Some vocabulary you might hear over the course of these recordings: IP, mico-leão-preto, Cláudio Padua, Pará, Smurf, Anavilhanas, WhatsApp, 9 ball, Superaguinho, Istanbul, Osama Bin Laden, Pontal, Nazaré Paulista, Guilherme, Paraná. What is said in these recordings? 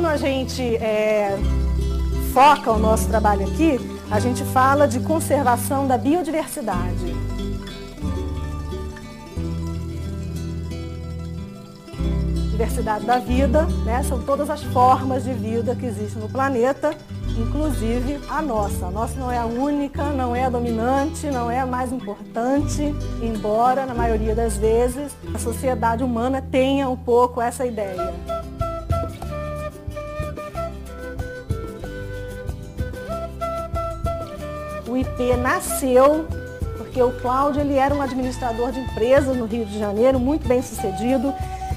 quando a gente foca o nosso trabalho aqui, a gente fala de conservação da biodiversidade. Diversidade da vida, né? São todas as formas de vida que existem no planeta, inclusive a nossa. A nossa não é a única, não é a dominante, não é a mais importante, embora, na maioria das vezes, a sociedade humana tenha um pouco essa ideia. O IP nasceu porque o Cláudio, ele era um administrador de empresas no Rio de Janeiro, muito bem sucedido,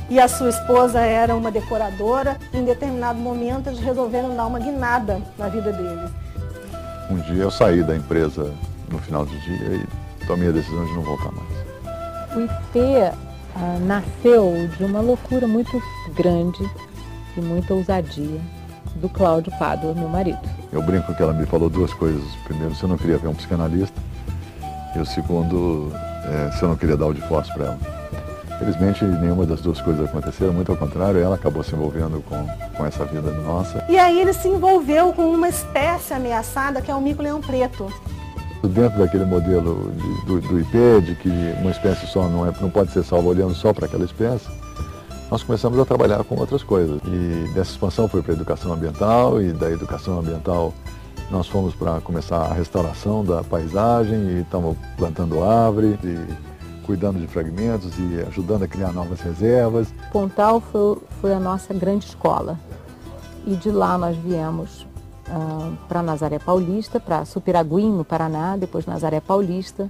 e a sua esposa era uma decoradora. Em determinado momento, eles resolveram dar uma guinada na vida dele. Um dia eu saí da empresa no final do dia e tomei a decisão de não voltar mais. O IP nasceu de uma loucura muito grande e muita ousadia do Cláudio Padua, meu marido. Eu brinco que ela me falou duas coisas. Primeiro, se eu não queria ver um psicanalista. E o segundo, se eu não queria dar o divórcio para ela. Felizmente, nenhuma das duas coisas aconteceram, muito ao contrário, ela acabou se envolvendo com essa vida nossa. E aí ele se envolveu com uma espécie ameaçada, que é o mico-leão-preto. Dentro daquele modelo do IP, de que uma espécie só não pode ser salva olhando só para aquela espécie, nós começamos a trabalhar com outras coisas. E dessa expansão foi para a educação ambiental, e da educação ambiental nós fomos para começar a restauração da paisagem, e estamos plantando árvore, cuidando de fragmentos e ajudando a criar novas reservas. Pontal foi a nossa grande escola. E de lá nós viemos para Nazaré Paulista, para Superaguinho, no Paraná, depois Nazaré Paulista,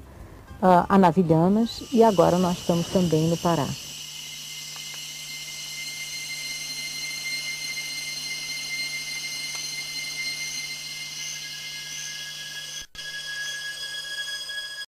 Anavilhanas, e agora nós estamos também no Pará.